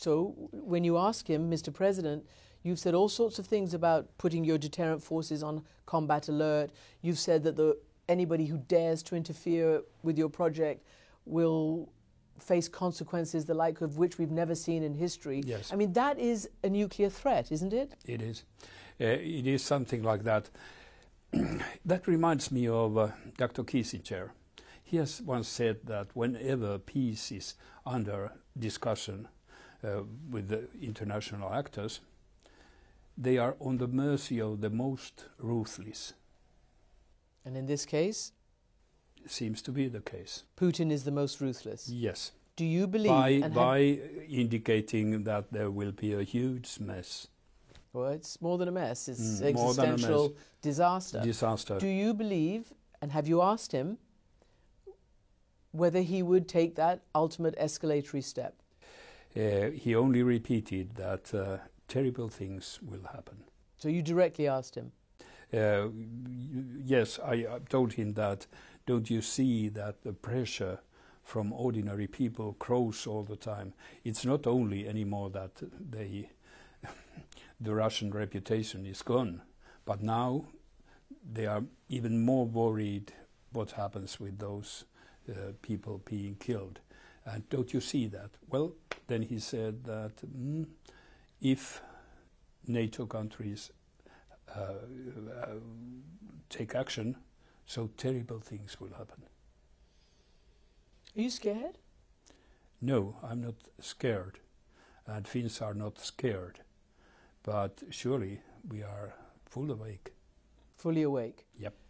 So when you ask him, Mr. President, you've said all sorts of things about putting your deterrent forces on combat alert. You've said that anybody who dares to interfere with your project will face consequences the like of which we've never seen in history. Yes. I mean, that is a nuclear threat, isn't it? It is. It is something like that. That reminds me of Dr. Kissinger. He has once said that whenever peace is under discussion with the international actors, they are on the mercy of the most ruthless. And in this case? Seems to be the case. Putin is the most ruthless? Yes. Do you believe... By indicating that there will be a huge mess. Well, it's more than a mess. It's existential disaster. Disaster. Do you believe, and have you asked him, whether he would take that ultimate escalatory step? He only repeated that terrible things will happen. So you directly asked him? Yes, I told him that. Don't you see that the pressure from ordinary people grows all the time? It's not only anymore that the Russian reputation is gone, but now they are even more worried what happens with those people being killed. And don't you see that? Well, then he said that if NATO countries take action, so terrible things will happen. Are you scared? No, I'm not scared. And Finns are not scared. But surely we are fully awake. Fully awake? Yep.